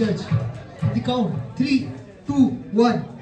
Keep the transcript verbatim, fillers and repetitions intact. judge. The count three, two, one.